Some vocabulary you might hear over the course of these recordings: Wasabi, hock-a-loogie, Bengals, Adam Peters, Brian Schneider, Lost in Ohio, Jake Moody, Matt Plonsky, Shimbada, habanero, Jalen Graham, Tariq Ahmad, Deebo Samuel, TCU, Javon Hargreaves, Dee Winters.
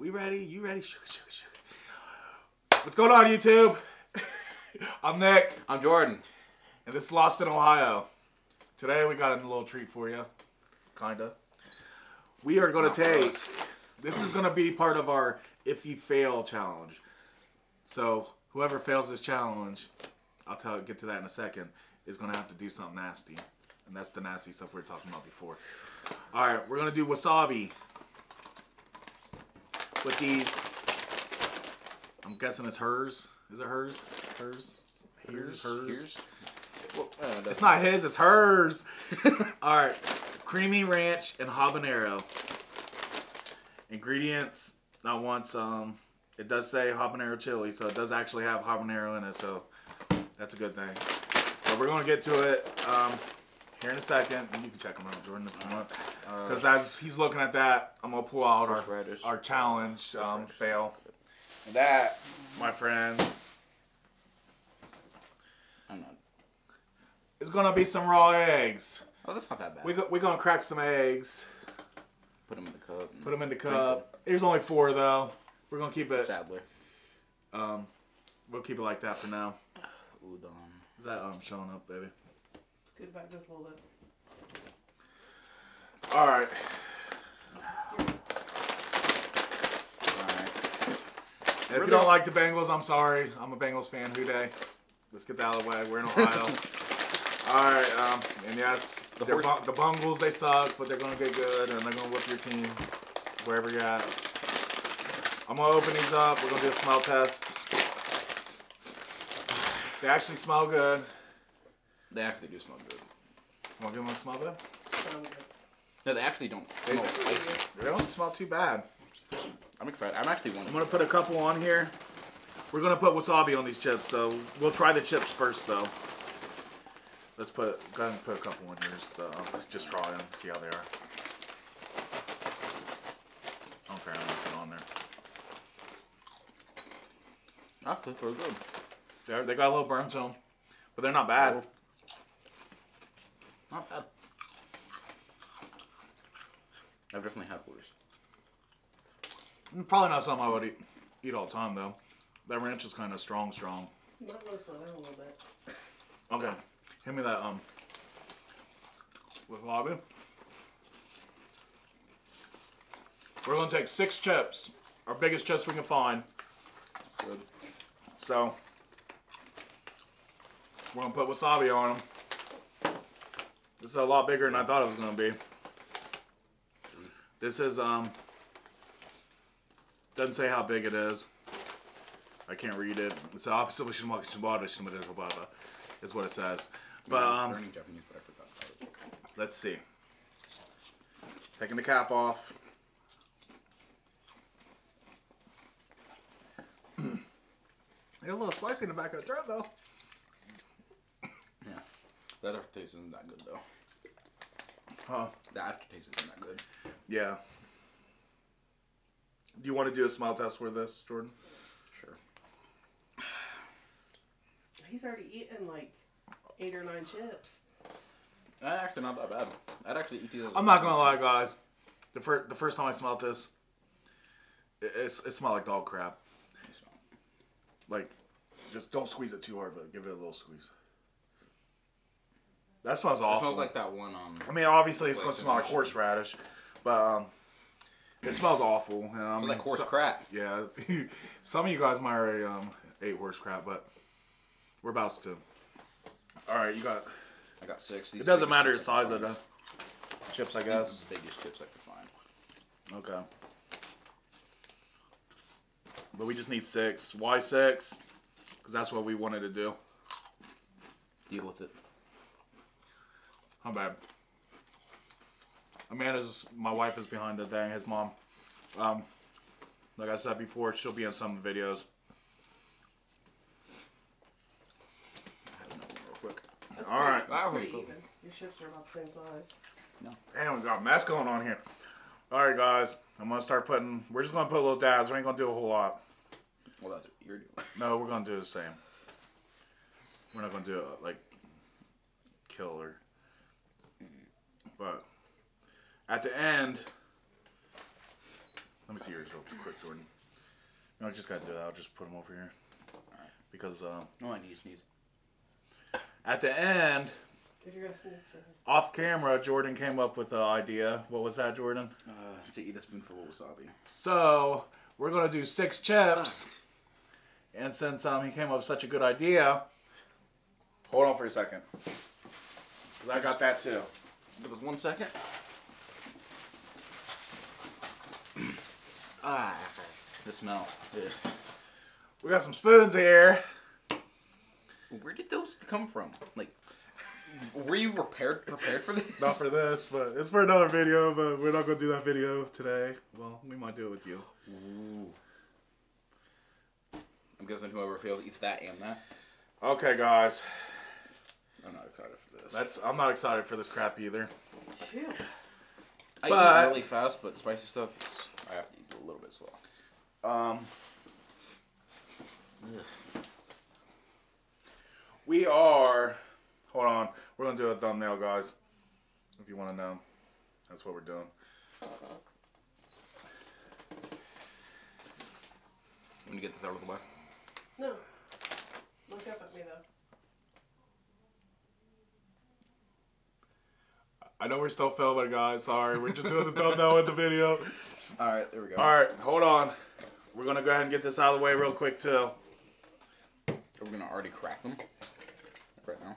We ready? You ready? What's going on, YouTube? I'm Nick. I'm Jordan. And this is Lost in Ohio. Today we got a little treat for you. Kinda. We are going to take... This is going to be part of our If You Fail challenge. So whoever fails this challenge, I'll get to that in a second, is going to have to do something nasty. And that's the nasty stuff we were talking about before. Alright, we're going to do wasabi. With these, I'm guessing it's hers. Is it hers? Hers? Here's hers. Well, it's not his, it's hers. All right, creamy ranch and habanero. Ingredients, not once. It does say habanero chili, so it does actually have habanero in it, so that's a good thing. But we're gonna get to it here in a second. And you can check them out, Jordan, if you want. Because as he's looking at that, I'm gonna pull out our challenge fail. And that, my friends, it's gonna be some raw eggs. Oh, that's not that bad. We're gonna crack some eggs. Put them in the cup. Put them in the cup. There's only four though. We're gonna keep it. Sadler. We'll keep it like that for now. Udon. Is that showing up, baby? Scoot back just a little bit. All right. All right. And if you don't like the Bengals, I'm sorry. I'm a Bengals fan. Who day? Let's get that out of the way. We're in Ohio. All right. And yes, the Bengals, they suck, but they're going to get good, and they're going to whip your team wherever you're at. I'm going to open these up. We're going to do a smell test. They actually smell good. They actually do smell good. Want to give them a smell bud? No, they actually don't. They don't smell too bad. I'm excited. I'm actually one. I'm gonna put a couple on here. We're gonna put wasabi on these chips, so we'll try the chips first, though. Let's go ahead and put a couple on here, so just try them, see how they are. I don't care how much is on there. Actually, they're good. They got a little burn to them, but they're not bad. Not bad. I've definitely had worse. Probably not something I would eat all the time, though. That ranch is kind of strong. No, I'm gonna slow down a little bit. Okay. Hand me that, with wasabi. We're gonna take 6 chips. Our biggest chips we can find. Good. So, we're gonna put wasabi on them. This is a lot bigger than I thought it was gonna be. This is, doesn't say how big it is. I can't read it. It's opposite of Shimbada is what it says. But learning Japanese, but I forgot about it. Let's see. Taking the cap off. They're a little spicy in the back of the throat, though. Yeah. That aftertaste isn't that good, though. Huh? The aftertaste isn't that good. Yeah. Do you want to do a smell test with this, Jordan? Sure. He's already eaten like 8 or 9 chips. Actually, not that bad. I'd actually eat these. I'm not gonna lie, guys. The first time I smelled this, it smelled like dog crap. Like, just don't squeeze it too hard, but give it a little squeeze. That smells awful. It smells like that one. I mean, obviously, it's gonna smell like horseradish, but it smells awful. And, I mean, like horse crap. Yeah. Some of you guys might already ate horse crap, but we're about to. Alright, you got... I got 6. These it doesn't matter the size of the chips, I guess. These are the biggest chips I could find. Okay. But we just need 6. Why 6? Because that's what we wanted to do. Deal with it. How bad? Amanda's, my wife, is behind the thing, his mom. Like I said before, she'll be in some of the videos. I have another one real quick. Alright. Your chips are about the same size. No. Damn, we got a mess going on here. Alright, guys. I'm going to start putting... We're just going to put a little dabs. We ain't going to do a whole lot. Well, that's what you're doing. No, we're going to do the same. We're not going to do a, like, killer. But... At the end, Let me see yours real quick, Jordan. No, I just gotta do that. I'll just put them over here. Alright. Because, oh, I need to sneeze. At the end, if you're gonna sneeze, off camera, Jordan came up with an idea. What was that, Jordan? To eat a spoonful of wasabi. So, we're gonna do 6 chips. And since he came up with such a good idea, hold on for a second. Because I got that too. Give us 1 second. Ah, the smell. Yeah. We got some spoons here. Where did those come from? Like, were you prepared for this? Not for this, but it's for another video, but we're not going to do that video today. Well, we might do it with you. Ooh. I'm guessing whoever fails eats that and that. Okay, guys. I'm not excited for this. I'm not excited for this crap either. Yeah. I eat really fast, but spicy stuff, I have to eat a little bit slow. We are... Hold on. We're going to do a thumbnail, guys. If you want to know. That's what we're doing. I'm going to get this out of the way. No. Look up at me, though. I know we're still filming, guys. Sorry. We're just doing the thumbnail with the video. All right. There we go. All right. Hold on. We're going to go ahead and get this out of the way real quick, too. We're going to already crack them right now.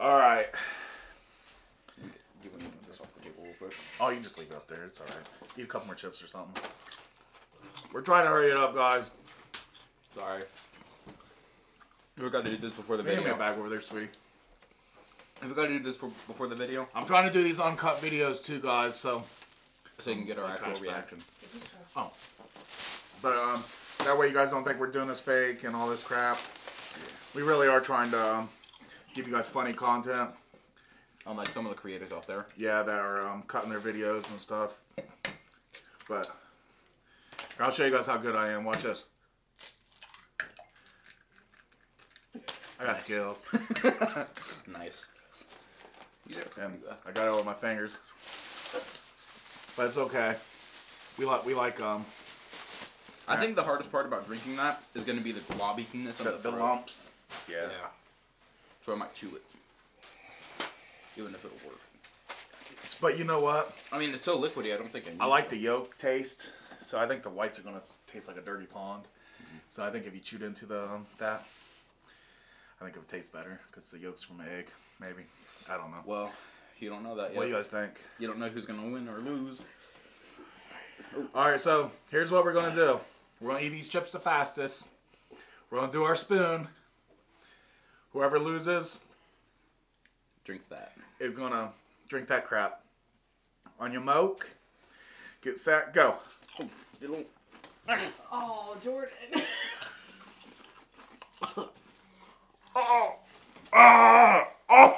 All right. You want to move this off the table real quick? Oh, you can just leave it up there. It's all right. Eat a couple more chips or something. We're trying to hurry it up, guys. Sorry. We've got to do this before the video. Give me a bag over there, sweetie. We've got to do this before the video. I'm trying to do these uncut videos too, guys, so you can get our actual reaction. Oh, but that way you guys don't think we're doing this fake and all this crap. We really are trying to give you guys funny content. Unlike some of the creators out there. Yeah, that are cutting their videos and stuff. But I'll show you guys how good I am. Watch this. I got skills. Nice. I got it with my fingers, but it's okay. I think the hardest part about drinking that is going to be the globbiness of the lumps. Yeah. So I might chew it, even if it'll work. But you know what? I mean, it's so liquidy. I don't think I like the yolk taste, so I think the whites are going to taste like a dirty pond. Mm-hmm. So I think if you chewed into the that, I think it would taste better because the yolk's from an egg. Maybe. I don't know. Well, you don't know that yet. What do you guys think? You don't know who's going to win or lose. Alright, so here's what we're going to do. We're going to eat these chips the fastest. We're going to do our spoon. Whoever loses drinks that. It's going to drink that crap. On your moke. Get set. Go. Oh, Jordan. Oh! Oh! Oh! Oh!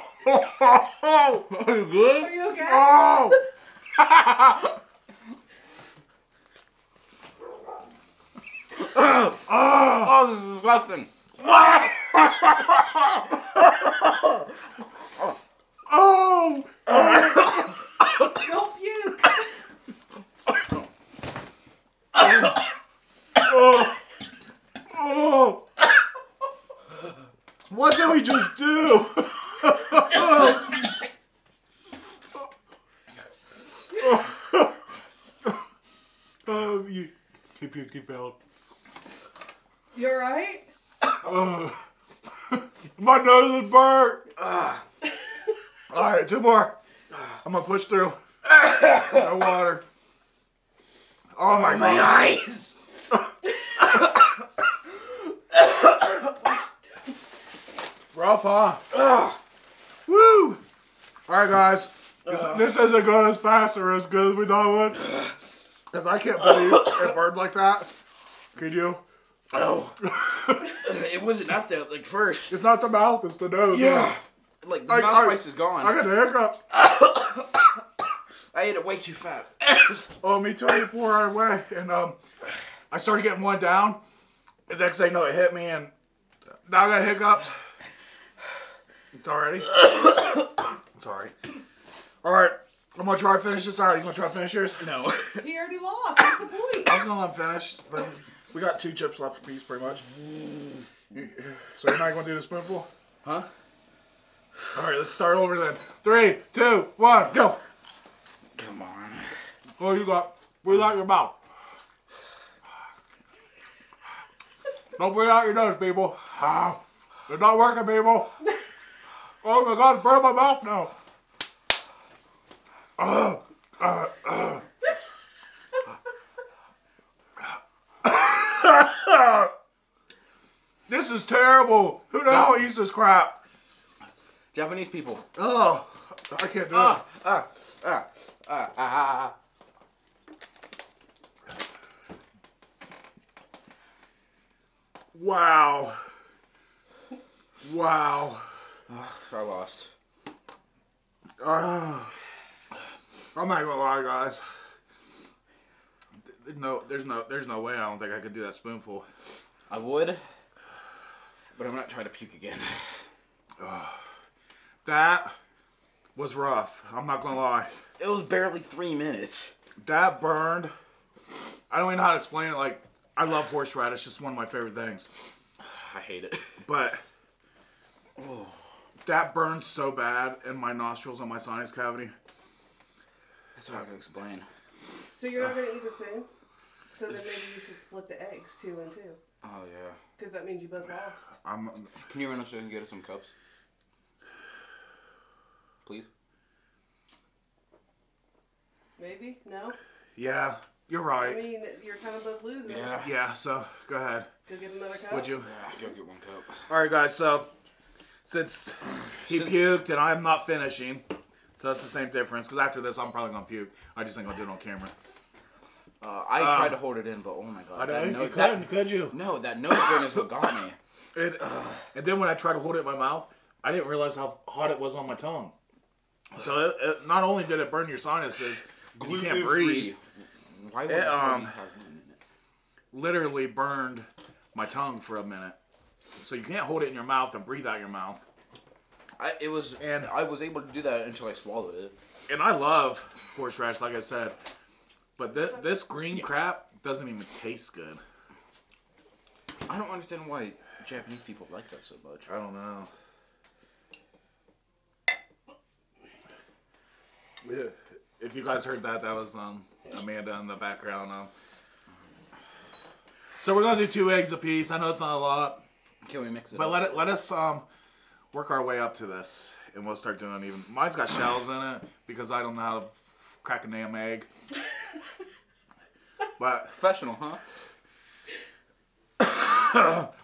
Are you good? Are you okay? Oh! Oh! Oh! This is disgusting! Oh! Don't puke! Oh! Oh! What did we just do? Oh, you puked, you failed. You alright? My nose is burnt. Alright, 2 more. I'm gonna push through. No water. Oh my eyes! Rough, huh? Ugh. Woo! Alright, guys. This isn't going as fast or as good as we thought it would. Because I can't believe it burned like that. Could you? Oh. It wasn't at that, like, first. It's not the mouth, it's the nose. Yeah. Like, the mouth spice is gone. I got the hiccups. I ate it way too fast. Oh, me too. I ate 4 right away. And I started getting 1 down. The next thing you know, it hit me, and now I got hiccups. It's alrighty. Sorry. Alright, I'm gonna try to finish this out. You gonna try to finish yours? No. He already lost. What's the point? I was gonna let him finish, but we got 2 chips left a piece, pretty much. So you're not gonna do the spoonful? Huh? All right, let's start over then. 3, 2, 1, go. Come on. What do you got? Breathe out your mouth. Don't breathe out your nose, people. It's not working, people. Oh my God, burn my mouth now. This is terrible. Who the hell eats this crap? Japanese people. Oh, I can't do it. Wow. Wow. I lost. I'm not gonna lie, guys. No, there's no way. I don't think I could do that spoonful. I would, but I'm not trying to puke again. That was rough. I'm not gonna lie. It was barely 3 minutes. That burned. I don't even know how to explain it. Like, I love horseradish. It's one of my favorite things. I hate it. But that burned so bad in my nostrils and my sinus cavity. That's hard to explain. So you're not going to eat the spoon? So then maybe you should split the eggs 2 and 2. Oh, yeah. Because that means you both lost. Can you run upstairs and get us some cups? Please? Maybe? No? Yeah, you're right. I mean, you're kind of both losing. Yeah, so go ahead. Go get another cup? Would you? Yeah, go get 1 cup. All right, guys, so since he puked and I'm not finishing... So that's the same difference, because after this, I'm probably going to puke. I just ain't going to do it on camera. I tried to hold it in, but oh my God. I know you couldn't, could you? No, that nose burn is what got me. And then when I tried to hold it in my mouth, I didn't realize how hot it was on my tongue. So it not only did it burn your sinuses, you can't breathe. Why would it literally burned my tongue for a minute. So you can't hold it in your mouth and breathe out your mouth. And I was able to do that until I swallowed it. And I love horseradish, like I said, but this green crap doesn't even taste good. I don't understand why Japanese people like that so much. I don't know. Yeah. If you guys heard that, that was Amanda in the background. So we're gonna do 2 eggs a piece. I know it's not a lot. Can we mix it? But let us work our way up to this, and we'll start doing even... Mine's got shells in it, because I don't know how to crack a damn egg. But professional, huh?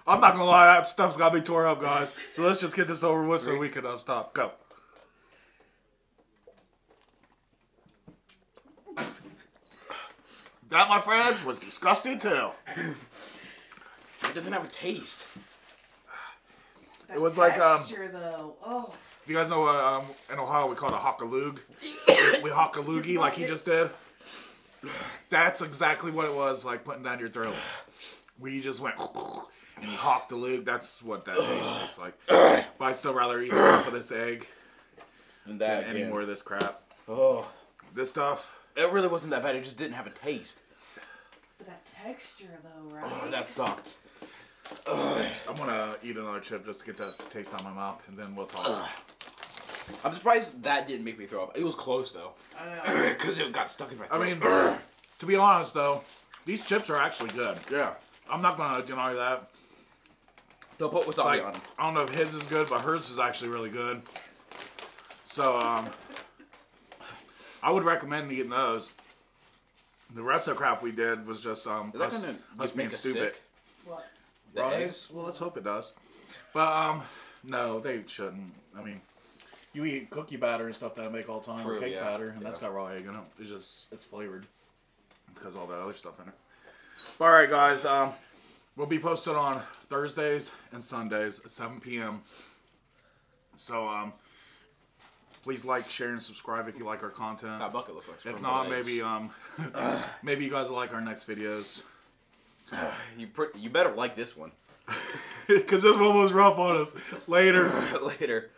I'm not going to lie, that stuff's got to be tore up, guys. So let's just get this over with so we can stop. Go. That, my friends, was disgusting, too. It doesn't have a taste. That it was texture, like, if you guys know, in Ohio we call it a hock-a-loog. We hock-a-loogie like he just did. That's exactly what it was, like putting down your throat. We just went and hock-a-loog. That's what that tastes like. But I'd still rather eat half of this egg than any more of this crap. Oh, this stuff. It really wasn't that bad. It just didn't have a taste. But that texture, though, right? Oh, that sucked. I'm gonna eat another chip just to get that taste out of my mouth, and then we'll talk. I'm surprised that didn't make me throw up. It was close though, because it got stuck in my throat. I mean, to be honest though, these chips are actually good. Yeah, I'm not gonna deny that. They'll put wasabi on them. I don't know if his is good, but hers is actually really good. So I would recommend getting those. The rest of the crap we did was just us being stupid. Sick? What? The eggs? Well, let's hope it does. But, no, they shouldn't. I mean, you eat cookie batter and stuff that I make all the time, or cake batter, and that's got raw egg in it. It's just, it's flavored because all that other stuff in it. But, all right, guys, we'll be posted on Thursdays and Sundays at 7 p.m. So, please like, share, and subscribe if you like our content. That bucket looks like if not, maybe, maybe you guys will like our next videos. You better like this one. Because this one was rough on us. Later.